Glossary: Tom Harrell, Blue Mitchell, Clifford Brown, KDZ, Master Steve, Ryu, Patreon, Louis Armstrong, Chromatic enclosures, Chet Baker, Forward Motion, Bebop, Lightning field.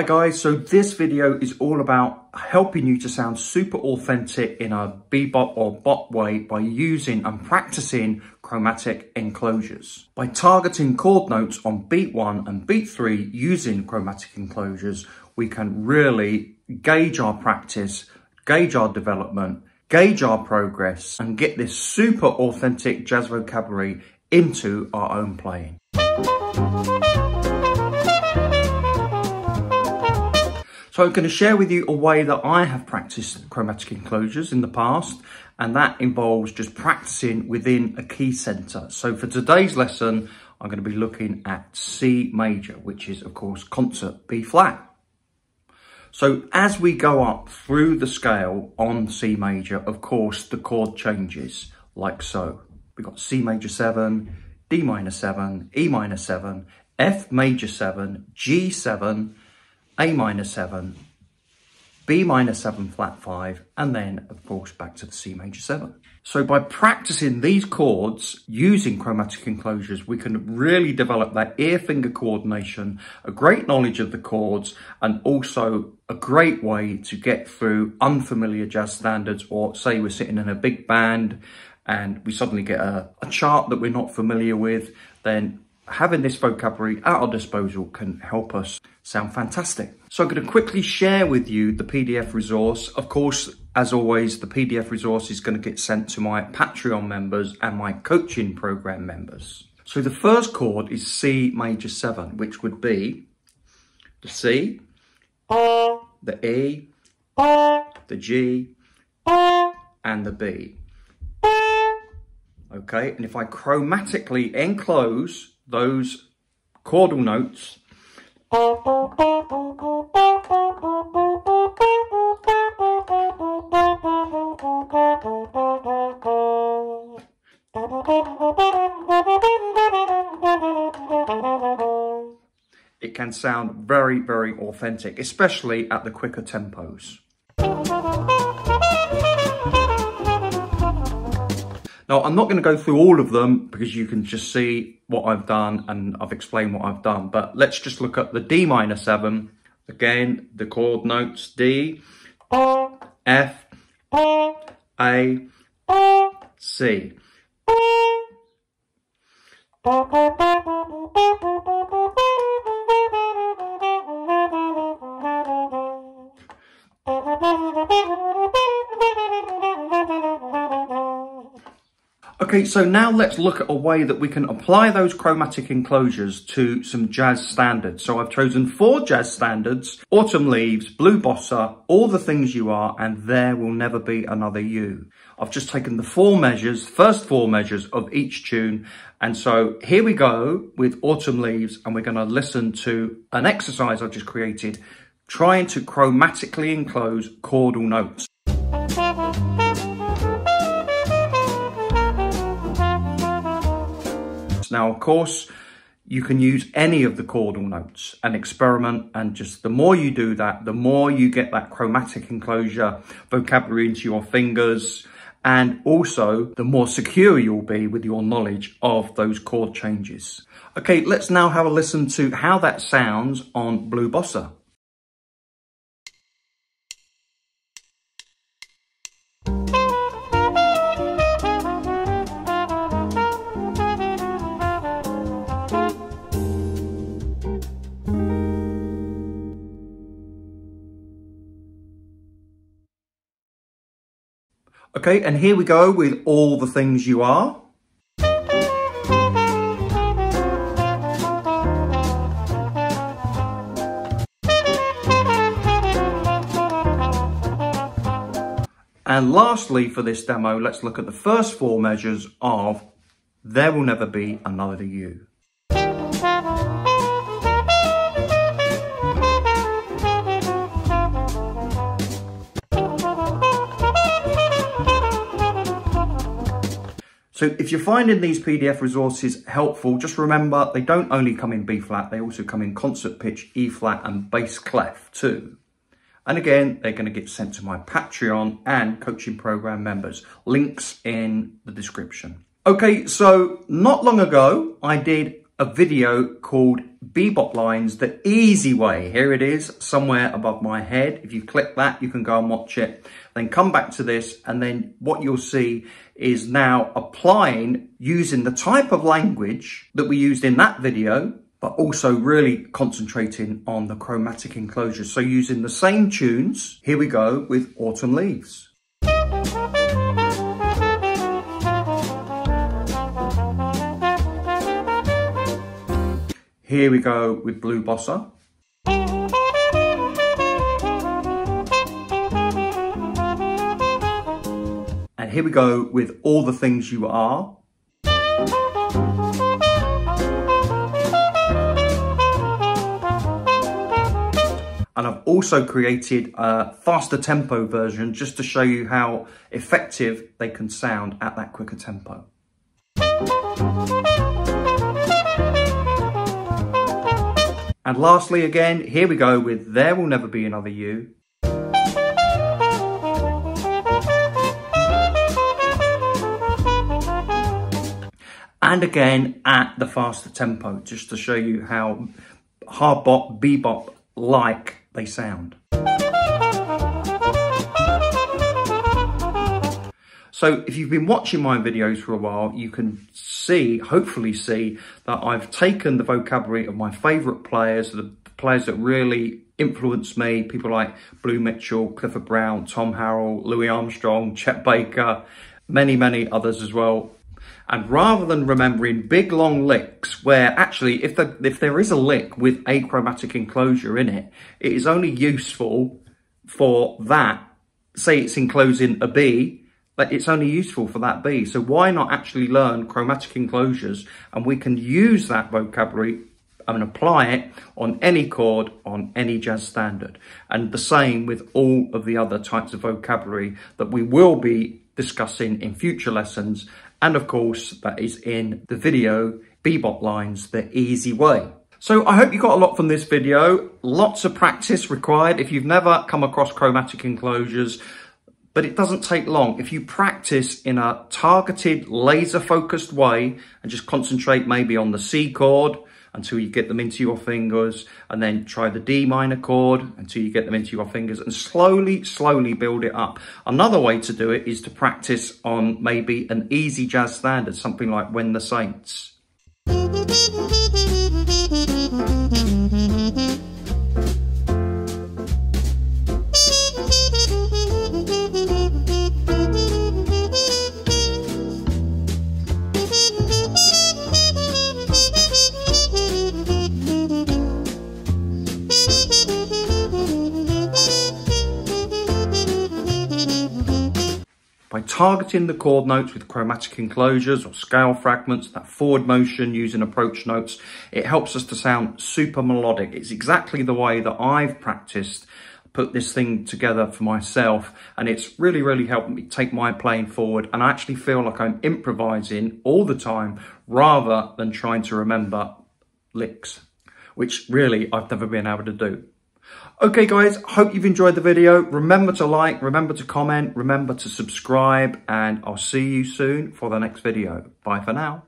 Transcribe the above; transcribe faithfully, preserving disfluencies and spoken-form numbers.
Hi guys, so this video is all about helping you to sound super authentic in a bebop or bop way by using and practicing chromatic enclosures. By targeting chord notes on beat one and beat three using chromatic enclosures, we can really gauge our practice, gauge our development, gauge our progress, and get this super authentic jazz vocabulary into our own playing. So I'm going to share with you a way that I have practiced chromatic enclosures in the past, and that involves just practicing within a key centre. So for today's lesson, I'm going to be looking at C major, which is, of course, concert B flat. So as we go up through the scale on C major, of course, the chord changes like so. We've got C major seven, D minor seven, E minor seven, F major seven, G seven, A minor seven, B minor seven flat five, and then of course back to the C major seven. So by practicing these chords using chromatic enclosures, we can really develop that ear finger coordination, a great knowledge of the chords, and also a great way to get through unfamiliar jazz standards, or say we're sitting in a big band and we suddenly get a, a chart that we're not familiar with, then having this vocabulary at our disposal can help us sound fantastic. So I'm going to quickly share with you the P D F resource. Of course, as always, the P D F resource is going to get sent to my Patreon members and my coaching program members. So the first chord is C major seven, which would be the C, the E, the G, and the B. Okay, and if I chromatically enclose those chordal notes, it can sound very, very authentic, especially at the quicker tempos. Now, I'm not going to go through all of them because you can just see what I've done and I've explained what I've done. But let's just look at the D minor seven. Again, the chord notes D, F, A, C. Okay, so now let's look at a way that we can apply those chromatic enclosures to some jazz standards. So I've chosen four jazz standards: Autumn Leaves, Blue Bossa, All the Things You Are, and There Will Never Be Another You. I've just taken the four measures, first four measures of each tune. And so here we go with Autumn Leaves, and we're going to listen to an exercise I've just created, trying to chromatically enclose chordal notes. Now, of course, you can use any of the chordal notes and experiment, and just the more you do that, the more you get that chromatic enclosure vocabulary into your fingers, and also the more secure you'll be with your knowledge of those chord changes. Okay, let's now have a listen to how that sounds on Blue Bossa. Okay, and here we go with All the Things You Are. And lastly, for this demo, let's look at the first four measures of There Will Never Be Another You. So if you're finding these P D F resources helpful, just remember they don't only come in B-flat, they also come in concert pitch, E-flat and bass clef too. And again, they're going to get sent to my Patreon and coaching program members. Links in the description. Okay, so not long ago, I did a video called Bebop Lines, The Easy Way. Here it is, somewhere above my head. If you click that, you can go and watch it. Then come back to this, and then what you'll see is now applying, using the type of language that we used in that video, but also really concentrating on the chromatic enclosure. So using the same tunes, here we go with Autumn Leaves. Here we go with Blue Bossa. And here we go with All the Things You Are. And I've also created a faster tempo version just to show you how effective they can sound at that quicker tempo. And lastly, again, here we go with There Will Never Be Another You. And again, at the faster tempo, just to show you how hard bop, bebop-like they sound. So if you've been watching my videos for a while, you can see, hopefully see, that I've taken the vocabulary of my favourite players, the players that really influenced me, people like Blue Mitchell, Clifford Brown, Tom Harrell, Louis Armstrong, Chet Baker, many, many others as well. And rather than remembering big long licks, where actually if, the, if there is a lick with a chromatic enclosure in it, it is only useful for that, say it's enclosing a B, but it's only useful for that B. So why not actually learn chromatic enclosures? And we can use that vocabulary and apply it on any chord, on any jazz standard. And the same with all of the other types of vocabulary that we will be discussing in future lessons. And of course, that is in the video, Bebop Lines, The Easy Way. So I hope you got a lot from this video. Lots of practice required. If you've never come across chromatic enclosures, but it doesn't take long. If you practice in a targeted, laser-focused way and just concentrate maybe on the C chord until you get them into your fingers, and then try the D minor chord until you get them into your fingers, and slowly, slowly build it up. Another way to do it is to practice on maybe an easy jazz standard, something like When the Saints. By targeting the chord notes with chromatic enclosures or scale fragments, that forward motion using approach notes, it helps us to sound super melodic. It's exactly the way that I've practiced, put this thing together for myself, and it's really, really helped me take my playing forward, and I actually feel like I'm improvising all the time rather than trying to remember licks, which really I've never been able to do. Okay guys, hope you've enjoyed the video. Remember to like, remember to comment, remember to subscribe, and I'll see you soon for the next video. Bye for now.